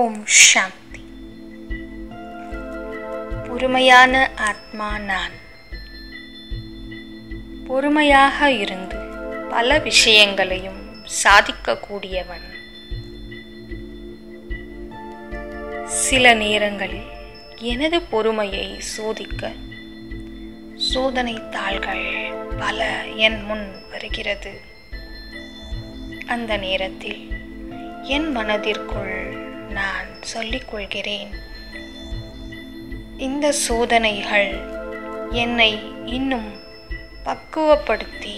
ओम शांति। பொறுமையான ஆத்மா நான் பொறுமையாக இருந்து பல விஷயங்களையும் சாதிக்கக்கூடியவன். சில நேரங்களில் எனது பொறுமையை சோதிக்க சோதனை தாள்கள் பல என் முன் வருகிறது. அந்த நேரத்தில் என் மனதிற்குள் நான் சொல்லிக்கொள்கிறேன், இந்த சோதனைகள் என்னை இன்னும் பக்குவப்படுத்தி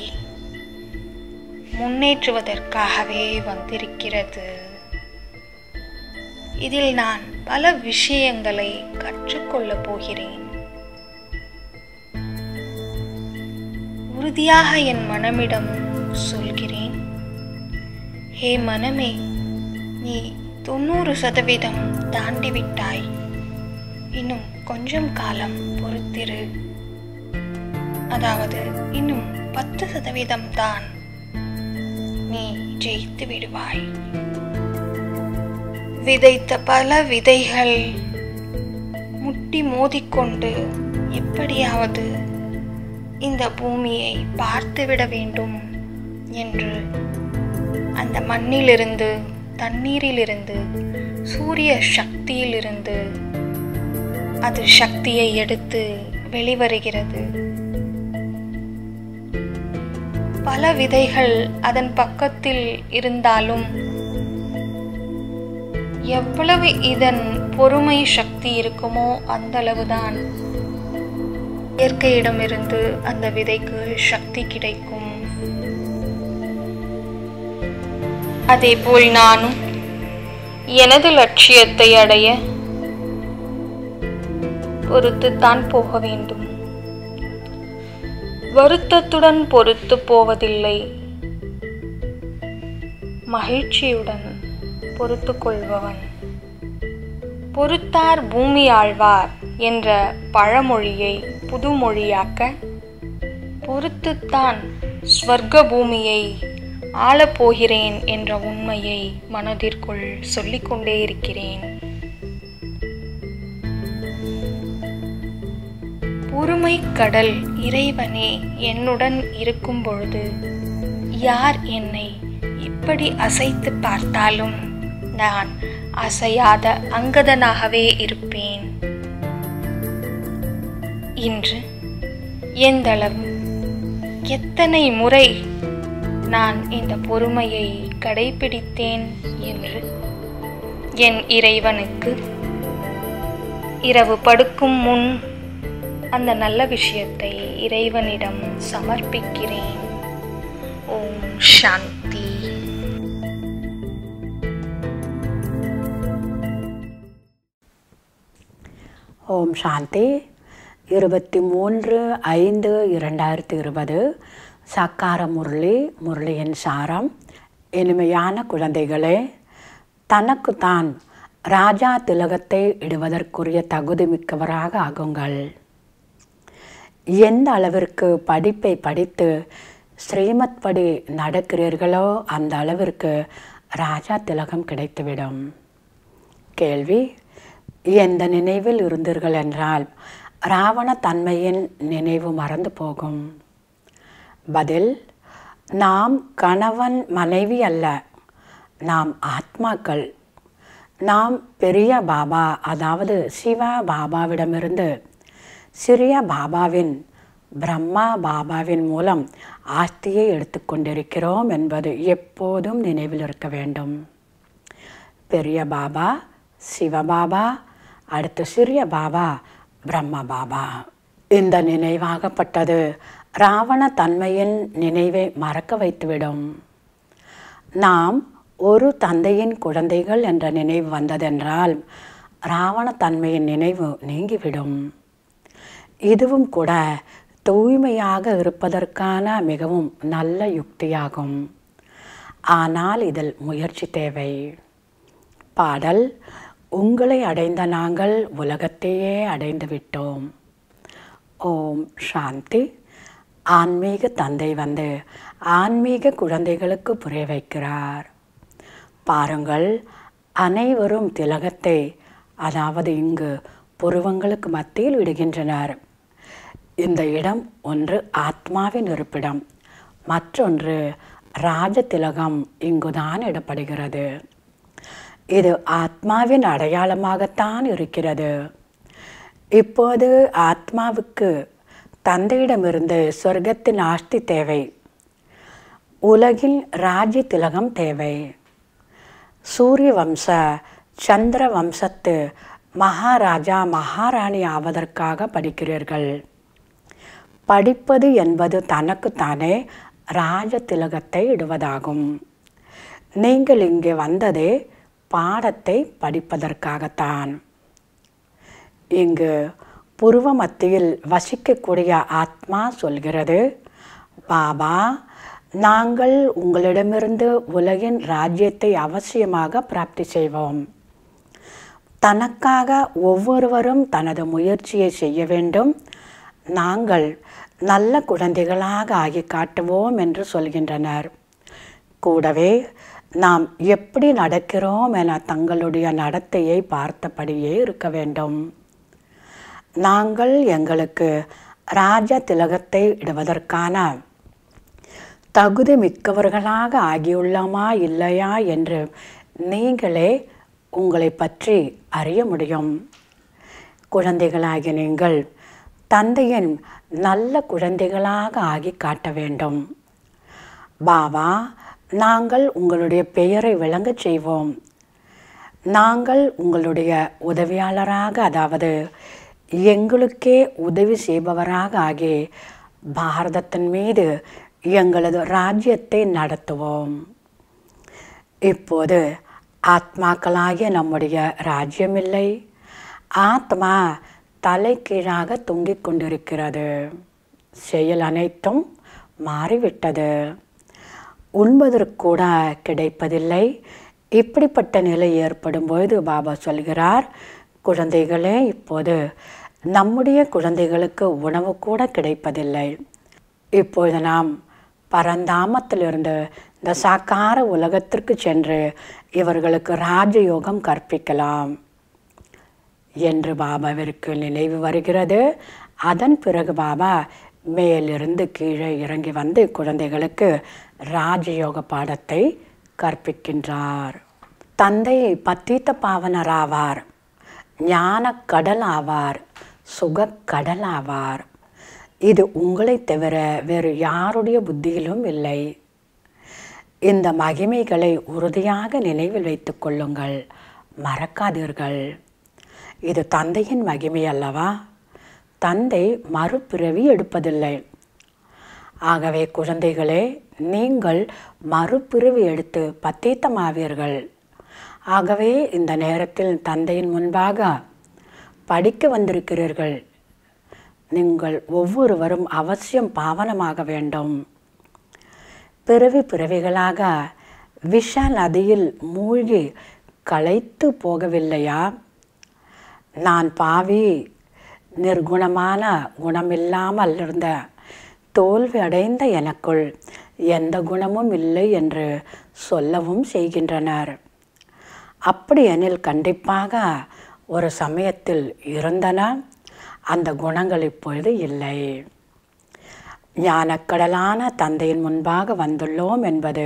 முன்னேற்றுவதற்காகவே வந்திருக்கிறது. இதில் நான் பல விஷயங்களை கற்றுக்கொள்ளப் போகிறேன். உறுதியாக என் மனமிடம் சொல்கிறேன், ஹே மனமே, நீ 90% தாண்டிவிட்டாய், இன்னும் கொஞ்சம் காலம் பொறுத்திரு. அதாவது இன்னும் 10% தான், நீ ஜெயித்து விடுவாய். விதைத்த பல விதைகள் முட்டி மோதிக்கொண்டு எப்படியாவது இந்த பூமியை பார்த்துவிட வேண்டும் என்று அந்த மண்ணிலிருந்து, தண்ணீரிலிருந்து, சூரிய சக்தியிலிருந்து அது சக்தியை எடுத்து வெளிவருகிறது. பல விதைகள் அதன் பக்கத்தில் இருந்தாலும் எவ்வளவு இதன் பொறுமை சக்தி இருக்குமோ அந்த அளவுதான் இயற்கையிடமிருந்து அந்த விதைக்கு சக்தி கிடைக்கும். அதேபோல் நானும் எனது லட்சியத்தை அடைய பொறுத்துத்தான் போக வேண்டும். வருத்தத்துடன் பொறுத்து போவதில்லை, மகிழ்ச்சியுடன் பொறுத்து கொள்பவன். பொறுத்தார் பூமி ஆழ்வார் என்ற பழமொழியை புதுமொழியாக்க, பொறுத்துத்தான் ஸ்வர்க்க பூமியை ஆளப்போகிறேன் என்ற உண்மையை மனதிற்குள் சொல்லிக்கொண்டே இருக்கிறேன். பொறுமை கடல் இறைவனே என்னுடன் இருக்கும் பொழுது யார் என்னை இப்படி அசைத்து பார்த்தாலும் நான் அசையாத அங்கதனாகவே இருப்பேன். இன்று எந்தளவு, எத்தனை முறை நான் இந்த பொறுமையை கடைபிடித்தேன் என்று என் இறைவனுக்கு இரவு படுக்கும் முன் அந்த நல்ல விஷயத்தை இறைவனிடம் சமர்ப்பிக்கிறேன். ஓம் சாந்தி. ஓம் சாந்தி. 23/5/2020 சக்கார முரளி, முரளியின் சாரம். இனிமையான குழந்தைகளே, தனக்குத்தான் ராஜா திலகத்தை இடுவதற்குரிய தகுதி மிக்கவராக ஆகுங்கள். எந்த அளவிற்கு படிப்பை படித்து ஸ்ரீமத் படி நடக்கிறீர்களோ அந்த அளவிற்கு ராஜா திலகம் கிடைத்துவிடும். கேள்வி: எந்த நினைவில் இருந்தீர்கள் என்றால் ராவண தன்மையின் நினைவு மறந்து போகும். பதில்: நாம் கணவன் மனைவி அல்ல, நாம் ஆத்மாக்கள். நாம் பெரிய பாபா, அதாவது சிவா பாபாவிடமிருந்து சிறிய பாபாவின், பிரம்மா பாபாவின் மூலம் ஆஸ்தியை எடுத்துக்கொண்டிருக்கிறோம் என்பது எப்போதும் நினைவில் இருக்க வேண்டும். பெரிய பாபா சிவபாபா, அடுத்து சிறிய பாபா பிரம்மா பாபா. இந்த நினைவாகப்பட்டது ராவண தன்மையின் நினைவை மறக்க வைத்துவிடும். நாம் ஒரு தந்தையின் குழந்தைகள் என்ற நினைவு வந்ததென்றால் ராவண தன்மையின் நினைவு நீங்கிவிடும். இதுவும் கூட தூய்மையாக இருப்பதற்கான மிகவும் நல்ல யுக்தியாகும். ஆனால் இதில் முயற்சி தேவை. பாடல்: உங்களை அடைந்த நாங்கள் உலகத்தையே அடைந்து விட்டோம். ஓம் சாந்தி. ஆன்மீக தந்தை வந்து ஆன்மீக குழந்தைகளுக்கு புரிய வைக்கிறார். பாருங்கள், அனைவரும் திலகத்தை அதாவது இங்கு புருவங்களுக்கு மத்தியில் விடுகின்றனர். இந்த இடம் ஒன்று ஆத்மாவின் இருப்பிடம், மற்றொன்று ராஜ திலகம் இங்குதான் இடப்படுகிறது. இது ஆத்மாவின் அடையாளமாகத்தான் இருக்கிறது. இப்போது ஆத்மாவுக்கு தந்தையிடமிருந்து சொர்க்கத்தின் ஆஸ்தி தேவை, உலகில் ராஜ்ய திலகம் தேவை. சூரிய வம்ச சந்திர வம்சத்து மகாராஜா மகாராணி ஆவதற்காக படிக்கிறீர்கள். படிப்பது என்பது தனக்குத்தானே ராஜ திலகத்தை இடுவதாகும். நீங்கள் இங்கே வந்ததே பாடத்தை படிப்பதற்காகத்தான். இங்கு புருவ மத்தியில் வசிக்கக்கூடிய ஆத்மா சொல்கிறது, பாபா, நாங்கள் உங்களிடமிருந்து உலகின் ராஜ்யத்தை அவசியமாக பிராப்தி செய்வோம். தனக்காக ஒவ்வொருவரும் தனது முயற்சியை செய்ய வேண்டும். நாங்கள் நல்ல குழந்தைகளாக ஆகி காட்டுவோம் என்று சொல்கின்றனர். கூடவே நாம் எப்படி நடக்கிறோம் என தங்களுடைய நடத்தையை பார்த்தபடியே இருக்க வேண்டும். நாங்கள் எங்களுக்கு ராஜ திலகத்தை இடுவதற்கான தகுதி மிக்கவர்களாக ஆகியுள்ளோமா இல்லையா என்று நீங்களே உங்களை பற்றி அறிய முடியும். குழந்தைகளாகி நீங்கள் தந்தையின் நல்ல குழந்தைகளாக ஆகி காட்ட வேண்டும். பாபா, நாங்கள் உங்களுடைய பெயரை விளங்கச் செய்வோம். நாங்கள் உங்களுடைய உதவியாளராக அதாவது எங்களுக்கே உதவி செய்பவராக ஆகி பாரதத்தின் மீது எங்களது ராஜ்யத்தை நடத்துவோம். இப்போது ஆத்மாக்களாகிய நம்முடைய ராஜ்யமில்லை, ஆத்மா தலைகீழாக தொங்கிக் கொண்டிருக்கிறது. செயல் அனைத்தும் மாறிவிட்டது, உண்பதற்கூட கிடைப்பதில்லை. இப்படிப்பட்ட நிலை ஏற்படும்போது பாபா சொல்கிறார், குழந்தைகளே, இப்போது நம்முடைய குழந்தைகளுக்கு உணவு கூட கிடைப்பதில்லை. இப்போது நாம் பரந்தாமத்திலிருந்து இந்த சாக்கார உலகத்திற்கு சென்று இவர்களுக்கு ராஜயோகம் கற்பிக்கலாம் என்று பாபாவிற்கு நினைவு வருகிறது. அதன் பிறகு பாபா மேலிருந்து கீழே இறங்கி வந்து குழந்தைகளுக்கு ராஜயோக பாடத்தை கற்பிக்கின்றார். தந்தை பத்தீத்த பாவனர் ஆவார், ஞான கடல் ஆவார், சுக கடல் ஆவார். இது உங்களை தவிர வேறு யாருடைய புத்தியிலும் இல்லை. இந்த மகிமைகளை உறுதியாக நினைவில் வைத்து கொள்ளுங்கள், மறக்காதீர்கள். இது தந்தையின் மகிமை அல்லவா? தந்தை மறுபிறவி எடுப்பதில்லை. ஆகவே குழந்தைகளே, நீங்கள் மறுபிறவி எடுத்து பத்தீத்தமாவீர்கள். ஆகவே இந்த நேரத்தில் தந்தையின் முன்பாக படிக்க வந்திருக்கிறீர்கள். நீங்கள் ஒவ்வொருவரும் அவசியம் பாவனமாக வேண்டும். பிறவி பிறவிகளாக விஷ நதியில் மூழ்கி களைத்து போகவில்லையா? நான் பாவி, நிர்குணமான, குணமில்லாமல் இருந்த, தோல்வி அடைந்த எனக்குள் எந்த குணமும் இல்லை என்று சொல்லவும் செய்கின்றனர். அப்படி எனில் கண்டிப்பாக ஒரு சமயத்தில் இருந்தன, அந்த குணங்கள் இப்பொழுது இல்லை. ஞானக்கடலான தந்தையின் முன்பாக வந்துள்ளோம் என்பது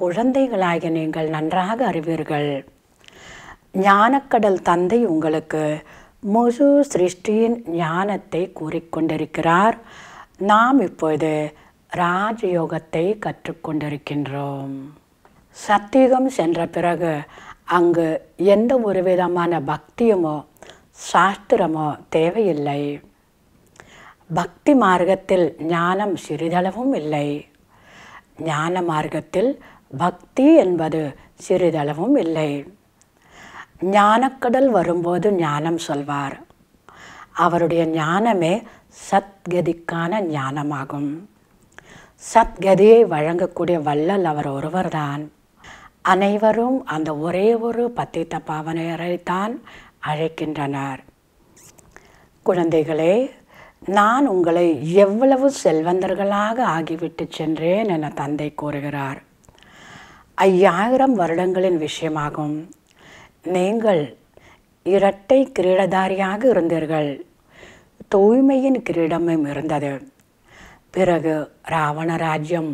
குழந்தைகளாகிய நீங்கள் நன்றாக அறிவீர்கள். ஞானக்கடல் தந்தை உங்களுக்கு முழு சிருஷ்டியின் ஞானத்தை கூறிக்கொண்டிருக்கிறார். நாம் இப்பொழுது ராஜயோகத்தை கற்றுக்கொண்டிருக்கின்றோம். சத்தியுகம் சென்ற பிறகு அங்கு எந்த ஒரு விதமான பக்தியுமோ சாஸ்திரமோ தேவையில்லை. பக்தி மார்க்கத்தில் ஞானம் சிறிதளவும் இல்லை, ஞான மார்க்கத்தில் பக்தி என்பது சிறிதளவும் இல்லை. ஞானக்கடல் வரும்போது ஞானம் சொல்வார். அவருடைய ஞானமே சத்கதிக்கான ஞானமாகும். சத்கதியை வழங்கக்கூடிய வள்ளல் அவர் ஒருவர்தான். அனைவரும் அந்த ஒரே ஒரு பத்தீத்த பாவனையரைத்தான் அழைக்கின்றனர். குழந்தைகளே, நான் உங்களை எவ்வளவு செல்வந்தர்களாக ஆகிவிட்டு சென்றேன் என தந்தை கூறுகிறார். 5000 வருடங்களின் விஷயமாகும். நீங்கள் இரட்டை கிரீடதாரியாக இருந்தீர்கள். தூய்மையின் கிரீடமும் இருந்தது. பிறகு ராவண ராஜ்யம்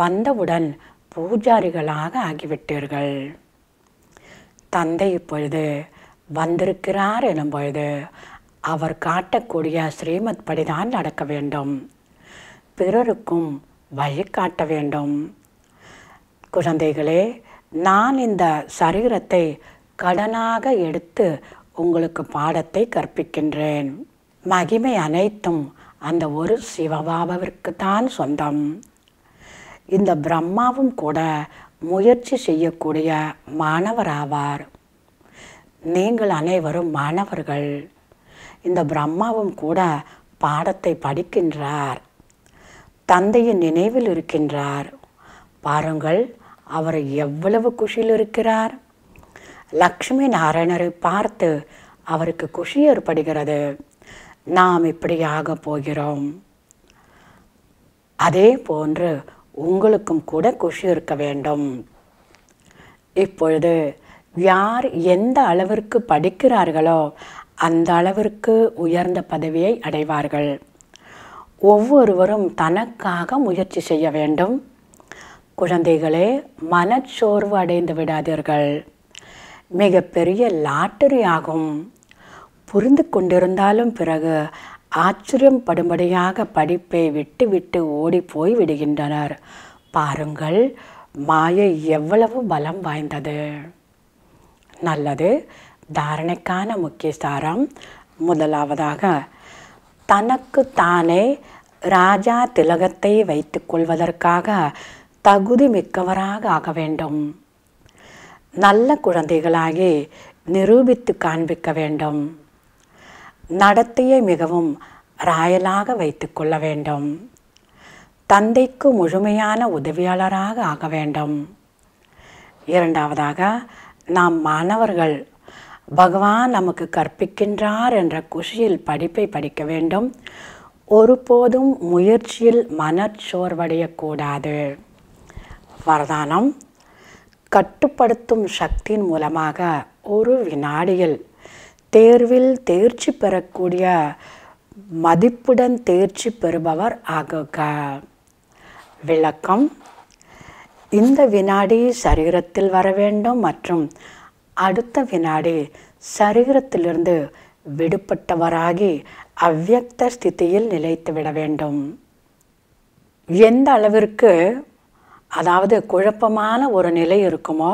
வந்தவுடன் பூஜாரிகளாக ஆகிவிட்டீர்கள். தந்தை இப்பொழுது வந்திருக்கிறார் எனும்பொழுது அவர் காட்டக்கூடிய ஸ்ரீமத் படிதான் நடக்க வேண்டும். பிறருக்கும் வழி காட்ட வேண்டும். குழந்தைகளே, நான் இந்த சரீரத்தை கடனாக எடுத்து உங்களுக்கு பாடத்தை கற்பிக்கின்றேன். மகிமை அனைத்தும் அந்த ஒரு சிவபாபாவிற்குத்தான் சொந்தம். இந்த பிரம்மாவும் கூட முயற்சி செய்யக்கூடிய மாணவராவார். நீங்கள் அனைவரும் மாணவர்கள். இந்த பிரம்மாவும் கூட பாடத்தை படிக்கின்றார். தந்தையின் நினைவில் இருக்கின்றார். பாருங்கள், அவர் எவ்வளவு குஷியில் இருக்கிறார். லக்ஷ்மி நாராயணரை பார்த்து அவருக்கு குஷி ஏற்படுகிறது. நாம் இப்படியாக போகிறோம். அதே போன்று உங்களுக்கும் கூட குஷி இருக்க வேண்டும். இப்பொழுது யார் எந்த அளவிற்கு படிக்கிறார்களோ அந்த அளவிற்கு உயர்ந்த பதவியை அடைவார்கள். ஒவ்வொருவரும் தனக்காக முயற்சி செய்ய வேண்டும். குழந்தைகளே, மனச்சோர்வு அடைந்து விடாதீர்கள். மிகப்பெரிய லாட்டரி ஆகும். புரிந்து கொண்டிருந்தாலும் பிறகு ஆச்சரியம் படும்படியாக படிப்பை விட்டு விட்டு ஓடிப்போய் விடுகின்றனர். பாருங்கள், மாயை எவ்வளவு பலம் வாய்ந்தது. நல்லது. தாரணைக்கான முக்கிய சாரம். முதலாவதாக, தனக்கு தானே ராஜா திலகத்தை வைத்து கொள்வதற்காக தகுதி மிக்கவராக ஆக வேண்டும். நல்ல குழந்தைகளாகி நிரூபித்து காண்பிக்க வேண்டும். நடத்தையை மிகவும் ராயலாக வைத்து கொள்ள வேண்டும். தந்தைக்கு முழுமையான உதவியாளராக ஆக வேண்டும். இரண்டாவதாக, நாம் மாணவர்கள் பகவான் நமக்கு கற்பிக்கின்றார் என்ற குஷியில் படிப்பை படிக்க வேண்டும். ஒருபோதும் முயற்சியில் மனச்சோர்வடையக்கூடாது. வரதானம் கட்டுப்படுத்தும் சக்தியின் மூலமாக ஒரு வினாடியில் தேர்வில் தேர்ச்சி பெறக்கூடிய மதிப்புடன் தேர்ச்சி பெறுபவர் ஆகுக. விளக்கம்: இந்த வினாடி சரீரத்தில் வர வேண்டும் மற்றும் அடுத்த வினாடி சரீரத்திலிருந்து விடுபட்டவராகி அவ்வியக்த ஸ்திதியில் நிலைத்துவிட வேண்டும். எந்த அளவிற்கு அதாவது குழப்பமான ஒரு நிலை இருக்குமோ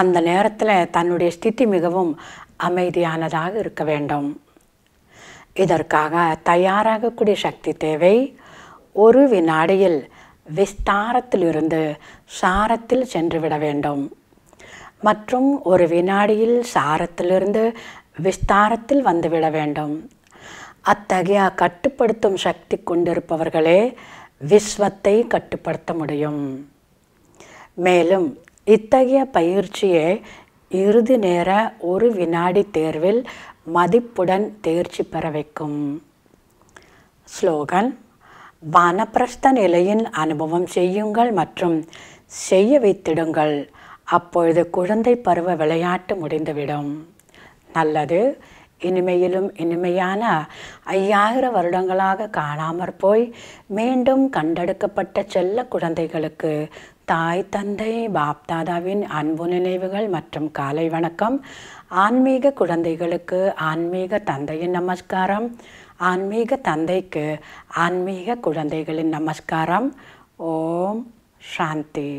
அந்த நேரத்தில் தன்னுடைய ஸ்திதி மிகவும் அமைதியானதாக இருக்க வேண்டும். இதற்காக தயாராகக்கூடிய சக்தி தேவை. ஒரு வினாடியில் விஸ்தாரத்திலிருந்து சாரத்தில் சென்றுவிட வேண்டும் மற்றும் ஒரு வினாடியில் சாரத்திலிருந்து விஸ்தாரத்தில் வந்துவிட வேண்டும். அத்தகைய கட்டுப்படுத்தும் சக்தி கொண்டிருப்பவர்களே விஸ்வத்தை கட்டுப்படுத்த முடியும். மேலும் இத்தகைய பயிற்சியே இறுதி நேர ஒரு வினாடி தேர்வில் மதிப்புடன் தேர்ச்சி பெற வைக்கும். ஸ்லோகன்: வானப்பிரஸ்த நிலையின் அனுபவம் செய்யுங்கள் மற்றும் செய்ய வைத்திடுங்கள். அப்பொழுது குழந்தை பருவ விளையாட்டு முடிந்துவிடும். நல்லது. இனிமையிலும் இனிமையான 5000 வருடங்களாக காணாமற் போய் மீண்டும் கண்டெடுக்கப்பட்ட செல்ல குழந்தைகளுக்கு தாய் தந்தை பாப்தாதாவின் அன்பு நினைவுகள் மற்றும் காலை வணக்கம். ஆன்மீக குழந்தைகளுக்கு ஆன்மீக தந்தையின் நமஸ்காரம். ஆன்மீக தந்தைக்கு ஆன்மீக குழந்தைகளின் நமஸ்காரம். ஓம் சாந்தி.